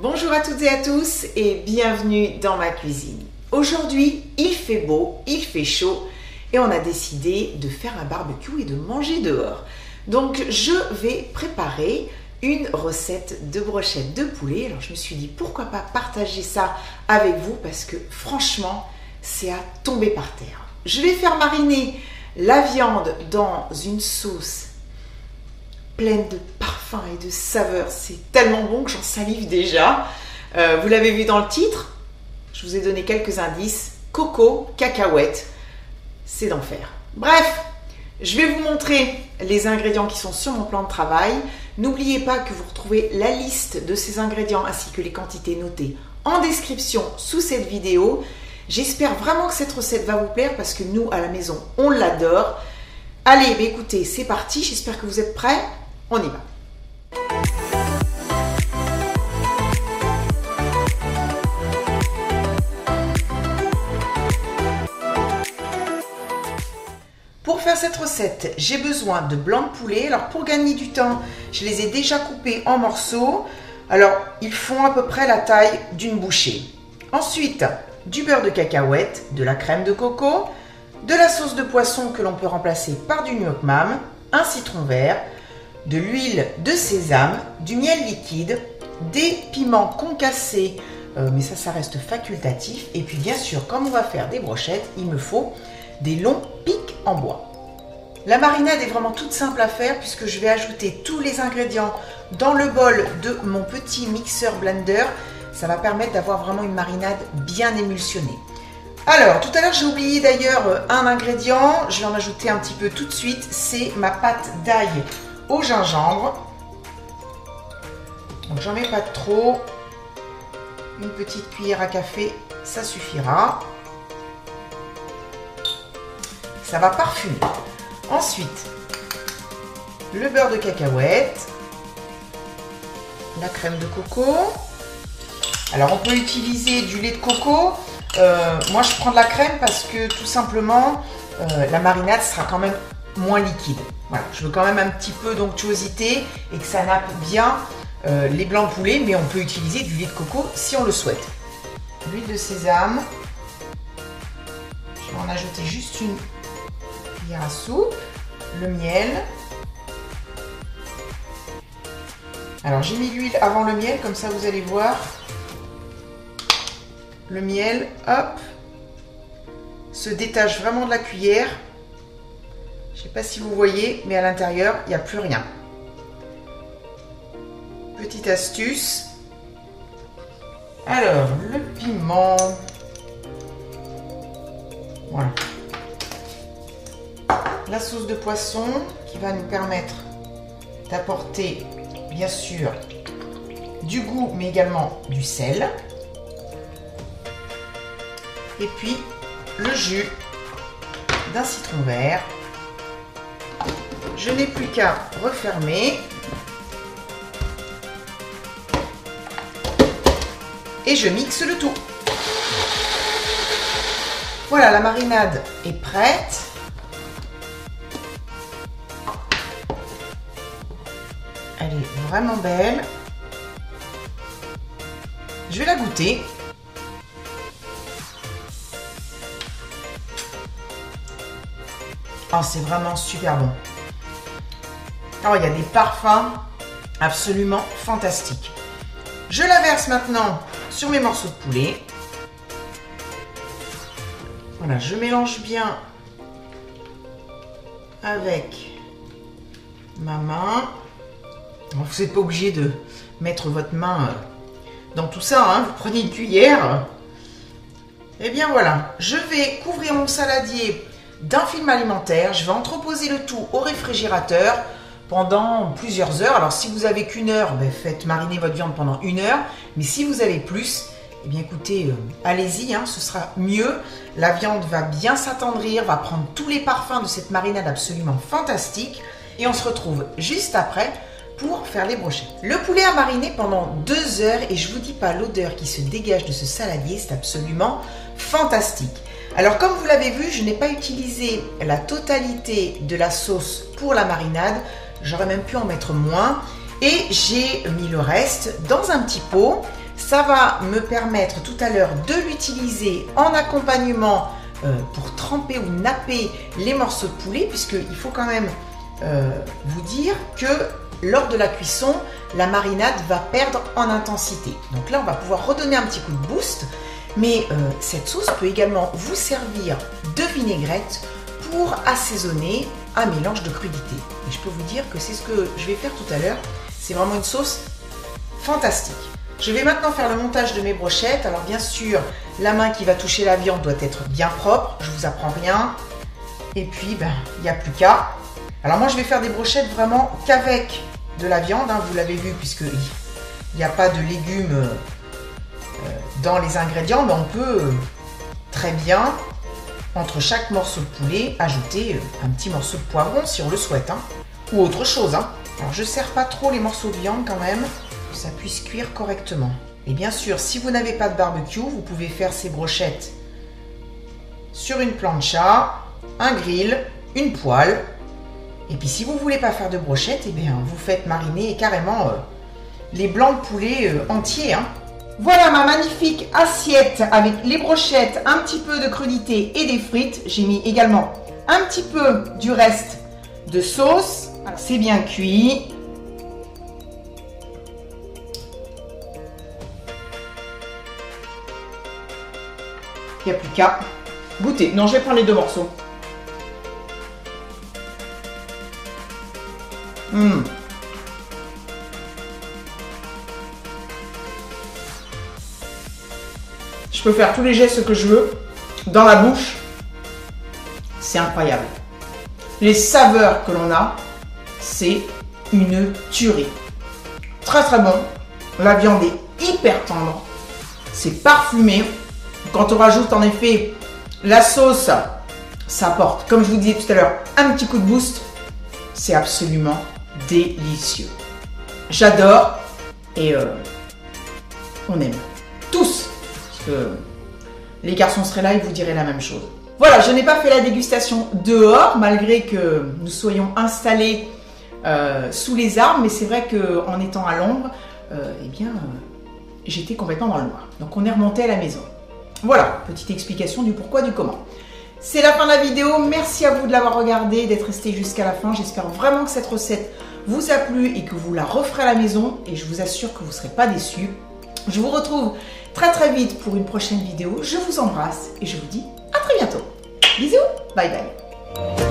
Bonjour à toutes et à tous et bienvenue dans ma cuisine. Aujourd'hui, il fait beau, il fait chaud et on a décidé de faire un barbecue et de manger dehors. Donc je vais préparer une recette de brochettes de poulet. Alors je me suis dit pourquoi pas partager ça avec vous parce que franchement, c'est à tomber par terre. Je vais faire mariner la viande dans une sauce pleine de parfums et de saveurs. C'est tellement bon que j'en salive déjà. Vous l'avez vu dans le titre, je vous ai donné quelques indices. Coco, cacahuètes, c'est d'enfer. Bref, je vais vous montrer les ingrédients qui sont sur mon plan de travail. N'oubliez pas que vous retrouvez la liste de ces ingrédients ainsi que les quantités notées en description sous cette vidéo. J'espère vraiment que cette recette va vous plaire parce que nous, à la maison, on l'adore. Allez, bah écoutez, c'est parti. J'espère que vous êtes prêts. On y va. Pour faire cette recette, j'ai besoin de blancs de poulet. Alors pour gagner du temps, je les ai déjà coupés en morceaux. Alors ils font à peu près la taille d'une bouchée. Ensuite, du beurre de cacahuète, de la crème de coco, de la sauce de poisson que l'on peut remplacer par du gnoc mam, un citron vert, de l'huile de sésame, du miel liquide, des piments concassés, mais ça reste facultatif. Et puis bien sûr, comme on va faire des brochettes, il me faut des longs pics en bois. La marinade est vraiment toute simple à faire puisque je vais ajouter tous les ingrédients dans le bol de mon petit mixeur blender. Ça va permettre d'avoir vraiment une marinade bien émulsionnée. Alors, tout à l'heure, j'ai oublié d'ailleurs un ingrédient. Je vais en ajouter un petit peu tout de suite. C'est ma pâte d'ail au gingembre. Donc, j'en mets pas trop. Une petite cuillère à café, ça suffira. Ça va parfumer. Ensuite, le beurre de cacahuète, la crème de coco. Alors, on peut utiliser du lait de coco. Moi, je prends de la crème parce que tout simplement, la marinade sera quand même moins liquide. Voilà, je veux quand même un petit peu d'onctuosité et que ça nappe bien les blancs poulets, mais on peut utiliser du lait de coco si on le souhaite. L'huile de sésame. Je vais en ajouter juste une cuillère à soupe. Le miel. Alors, j'ai mis l'huile avant le miel, comme ça vous allez voir. Le miel, hop, se détache vraiment de la cuillère. Je ne sais pas si vous voyez, mais à l'intérieur, il n'y a plus rien. Petite astuce. Alors, le piment. Voilà. La sauce de poisson qui va nous permettre d'apporter, bien sûr, du goût, mais également du sel. Et puis, le jus d'un citron vert. Je n'ai plus qu'à refermer. Et je mixe le tout. Voilà, la marinade est prête. Elle est vraiment belle. Je vais la goûter. Oh, c'est vraiment super bon. Alors, il y a des parfums absolument fantastiques. Je la verse maintenant sur mes morceaux de poulet. Voilà, je mélange bien avec ma main. Vous n'êtes pas obligé de mettre votre main dans tout ça, hein. Vous prenez une cuillère. Et bien voilà, je vais couvrir mon saladier d'un film alimentaire. Je vais entreposer le tout au réfrigérateur pendant plusieurs heures. Alors si vous avez qu'une heure, ben, faites mariner votre viande pendant une heure. Mais si vous avez plus, eh bien écoutez, allez-y, hein, ce sera mieux. La viande va bien s'attendrir, va prendre tous les parfums de cette marinade absolument fantastique. Et on se retrouve juste après pour faire les brochettes. Le poulet a mariné pendant 2 heures et je vous dis pas l'odeur qui se dégage de ce saladier, c'est absolument fantastique. Alors comme vous l'avez vu, je n'ai pas utilisé la totalité de la sauce pour la marinade. J'aurais même pu en mettre moins. Et j'ai mis le reste dans un petit pot Ça va me permettre tout à l'heure de l'utiliser en accompagnement pour tremper ou napper les morceaux de poulet, puisqu'il faut quand même vous dire que lors de la cuisson, la marinade va perdre en intensité. Donc là, on va pouvoir redonner un petit coup de boost, mais cette sauce peut également vous servir de vinaigrette pour assaisonner un mélange de crudités. Et je peux vous dire que c'est ce que je vais faire tout à l'heure. C'est vraiment une sauce fantastique. Je vais maintenant faire le montage de mes brochettes. Alors bien sûr, la main qui va toucher la viande doit être bien propre. Je vous apprends rien. Et puis, ben, il n'y a plus qu'à. Alors moi, je vais faire des brochettes vraiment qu'avec de la viande. Hein, vous l'avez vu, puisqu'il n'y a pas de légumes dans les ingrédients. Mais on peut très bien, entre chaque morceau de poulet, ajouter un petit morceau de poivron si on le souhaite. Hein, ou autre chose. Hein. Alors je ne serre pas trop les morceaux de viande quand même. Ça puisse cuire correctement. Et bien sûr, si vous n'avez pas de barbecue, vous pouvez faire ces brochettes sur une plancha, un grill, une poêle. Et puis si vous ne voulez pas faire de brochettes, eh bien, vous faites mariner carrément les blancs de poulet entiers. Hein. Voilà ma magnifique assiette avec les brochettes, un petit peu de crudité et des frites. J'ai mis également un petit peu du reste de sauce. C'est bien cuit. Il n'y a plus qu'à goûter. Non, je vais prendre les deux morceaux. Je peux faire tous les gestes que je veux dans la bouche. C'est incroyable. Les saveurs que l'on a, c'est une tuerie. Très très bon. La viande est hyper tendre. C'est parfumé. Quand on rajoute en effet la sauce, ça apporte, comme je vous disais tout à l'heure, un petit coup de boost. C'est absolument délicieux. J'adore et on aime tous. Parce que les garçons seraient là, ils vous diraient la même chose. Voilà, je n'ai pas fait la dégustation dehors, malgré que nous soyons installés sous les arbres. Mais c'est vrai qu'en étant à l'ombre, eh bien, j'étais complètement dans le noir. Donc on est remonté à la maison. Voilà, petite explication du pourquoi, du comment. C'est la fin de la vidéo. Merci à vous de l'avoir regardée, d'être resté jusqu'à la fin. J'espère vraiment que cette recette vous a plu et que vous la referez à la maison. Et je vous assure que vous ne serez pas déçus. Je vous retrouve très très vite pour une prochaine vidéo. Je vous embrasse et je vous dis à très bientôt. Bisous, bye bye.